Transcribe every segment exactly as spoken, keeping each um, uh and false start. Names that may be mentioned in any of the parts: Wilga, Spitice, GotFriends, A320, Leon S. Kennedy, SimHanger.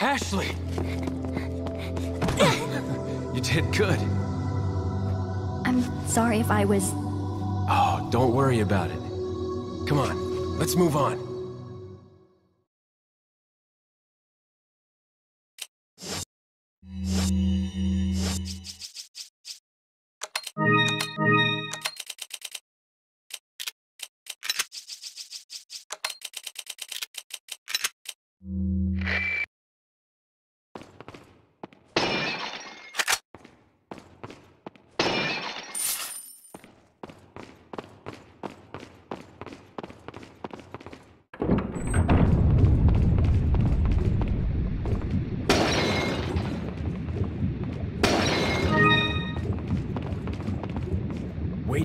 Ashley! You did good. I'm sorry if I was... Oh, don't worry about it. Come on, let's move on.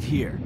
Here.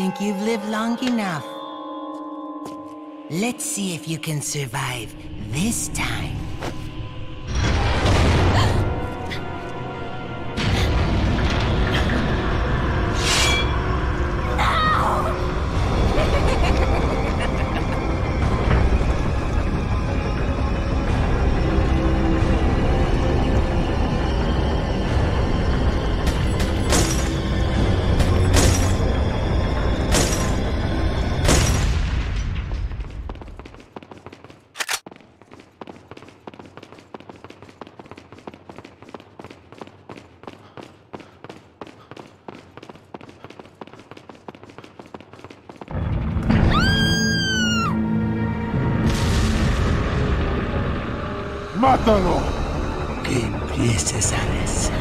think you've lived long enough. Let's see if you can survive this time. ¡Mátalo! Que empieces a rezar.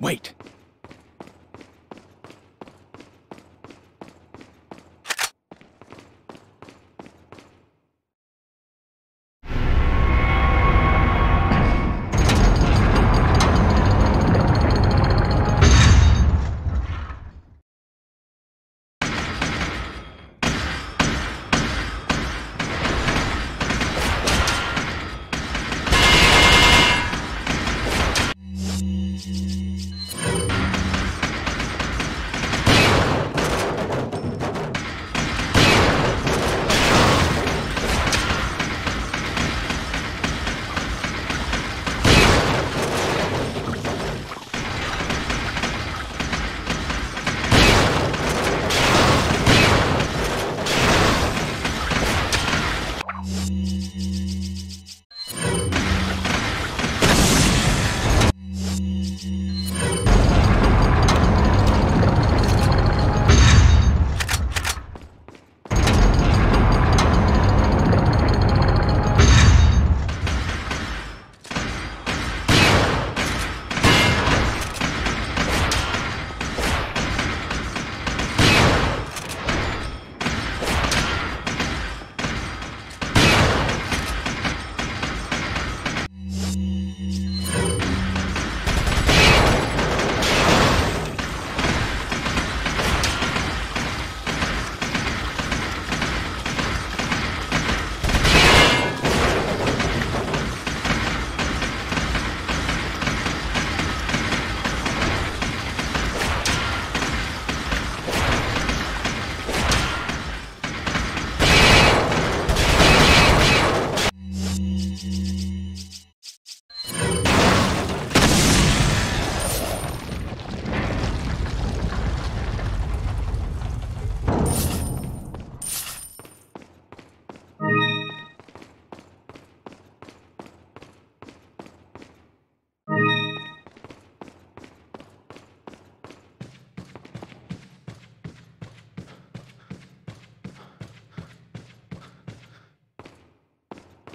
Wait.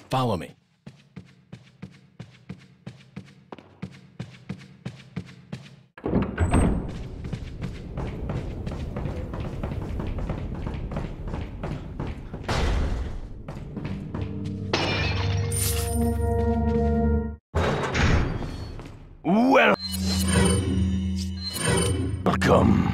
Follow me. Well, welcome.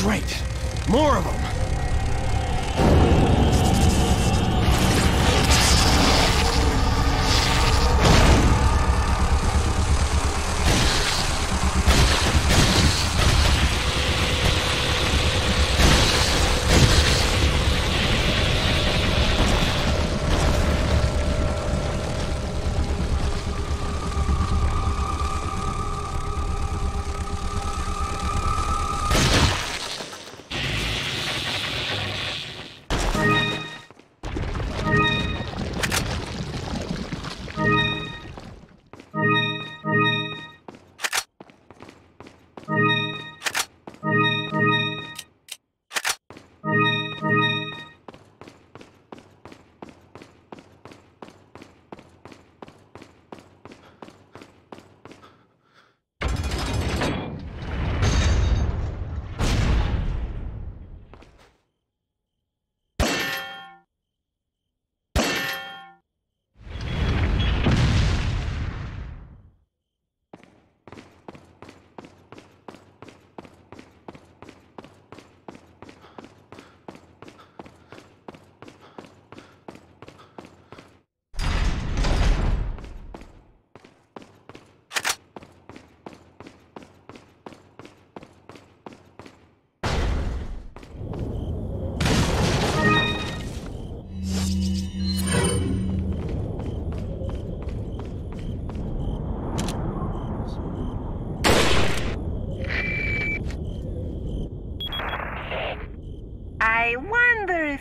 Great. More of them.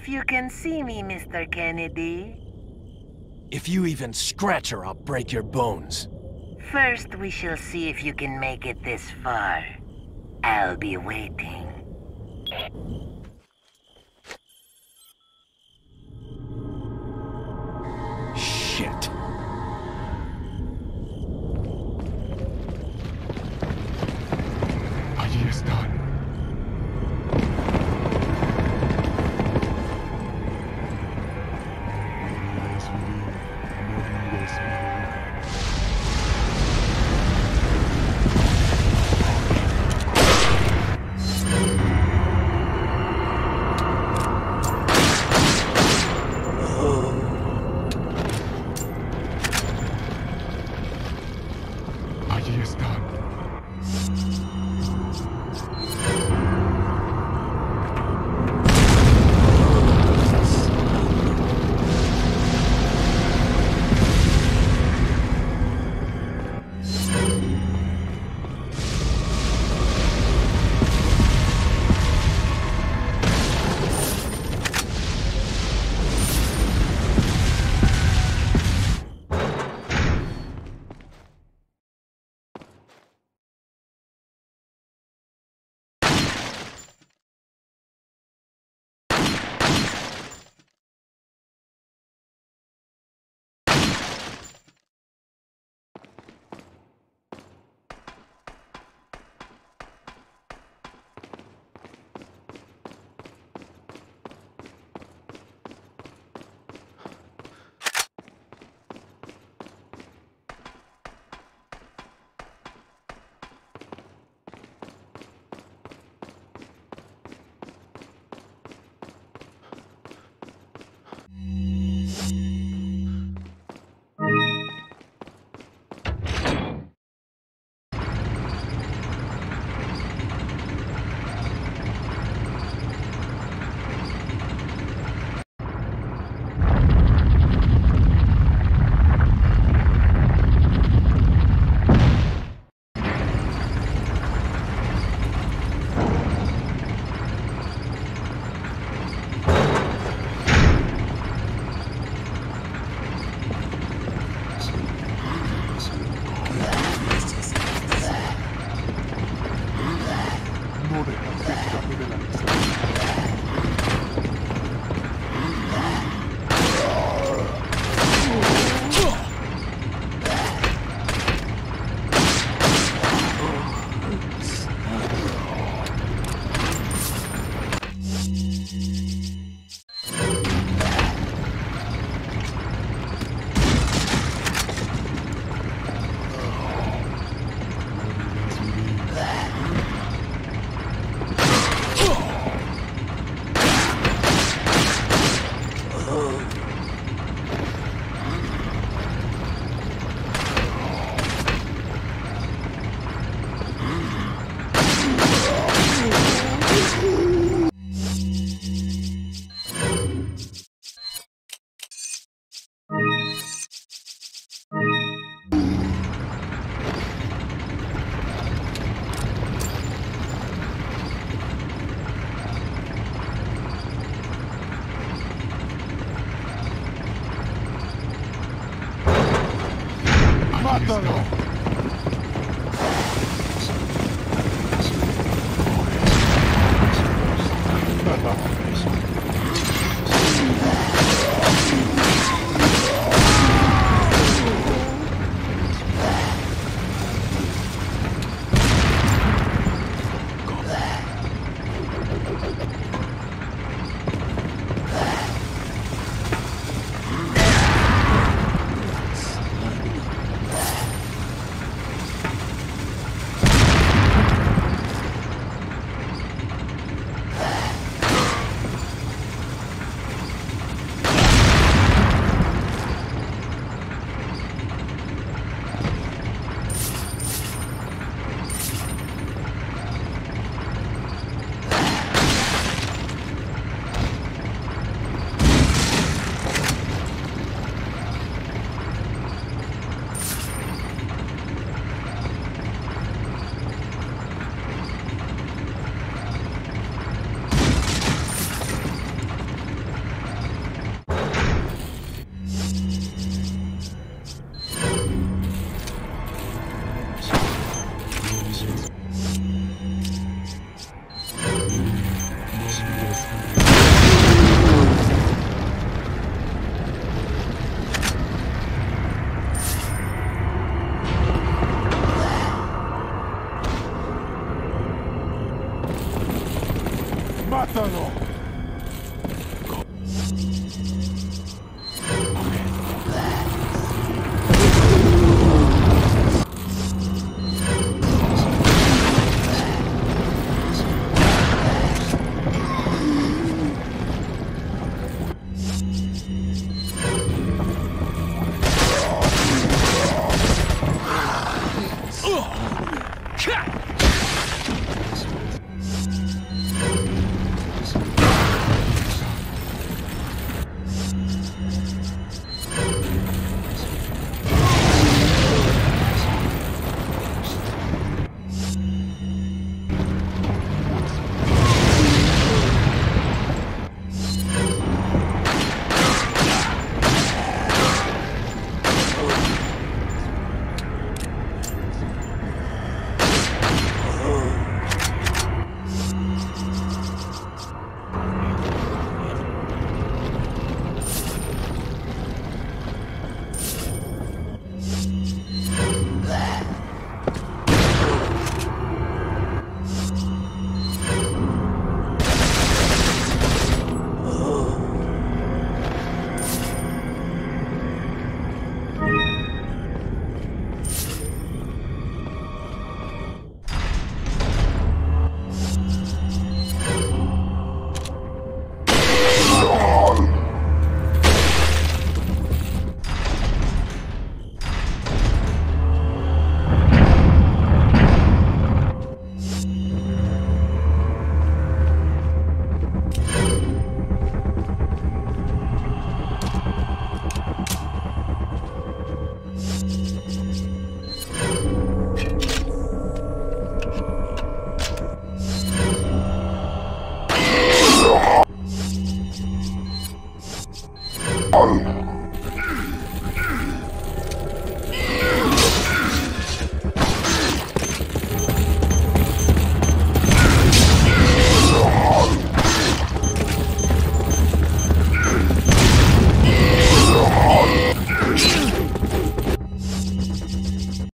You can see me, Mister Kennedy. If you even scratch her, I'll break your bones. First, we shall see if you can make it this far. I'll be waiting. Shit. Allí están. Oh! todo. ¡Mátalo! Oh.